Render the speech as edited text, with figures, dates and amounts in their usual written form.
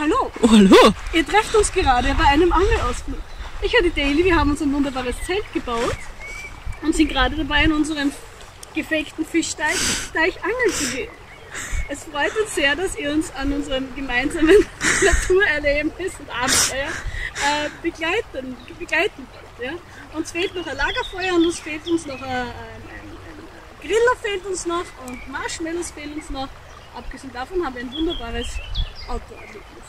Hallo! Oh, hallo! Ihr trefft uns gerade bei einem Angelausflug. Ich und die Daily, wir haben uns ein wunderbares Zelt gebaut und sind gerade dabei, in unserem gefakten Fischteich angeln zu gehen. Es freut uns sehr, dass ihr uns an unserem gemeinsamen Naturerlebnis und Abenteuer begleiten wollt. Ja? Uns fehlt noch ein Lagerfeuer und uns fehlt uns noch ein Griller fehlt uns noch und Marshmallows fehlen uns noch. Abgesehen davon haben wir ein wunderbares Outdoor-Erlebnis.